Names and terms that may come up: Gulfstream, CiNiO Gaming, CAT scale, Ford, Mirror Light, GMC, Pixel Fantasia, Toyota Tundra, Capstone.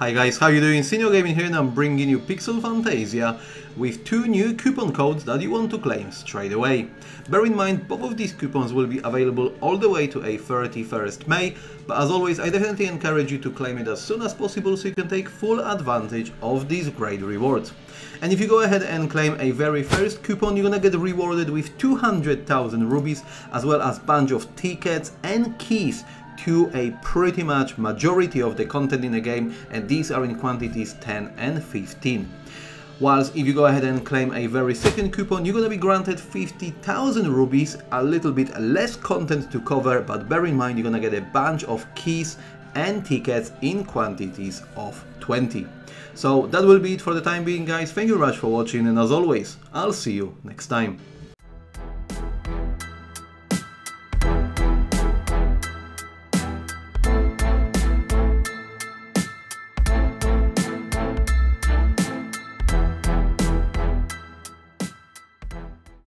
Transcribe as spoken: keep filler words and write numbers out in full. Hi guys, how you doing? CiNiO Gaming here, and I'm bringing you Pixel Fantasia with two new coupon codes that you want to claim straight away. Bear in mind, both of these coupons will be available all the way to a thirty-first of May, but as always I definitely encourage you to claim it as soon as possible so you can take full advantage of these great rewards. And if you go ahead and claim a very first coupon, you're gonna get rewarded with two hundred thousand rubies as well as a bunch of tickets and keys to a pretty much majority of the content in the game, and these are in quantities ten and fifteen. Whilst if you go ahead and claim a very second coupon, you're gonna be granted fifty thousand rubies, a little bit less content to cover, but bear in mind you're gonna get a bunch of keys and tickets in quantities of twenty. So that will be it for the time being, guys. Thank you very much for watching, and as always I'll see you next time.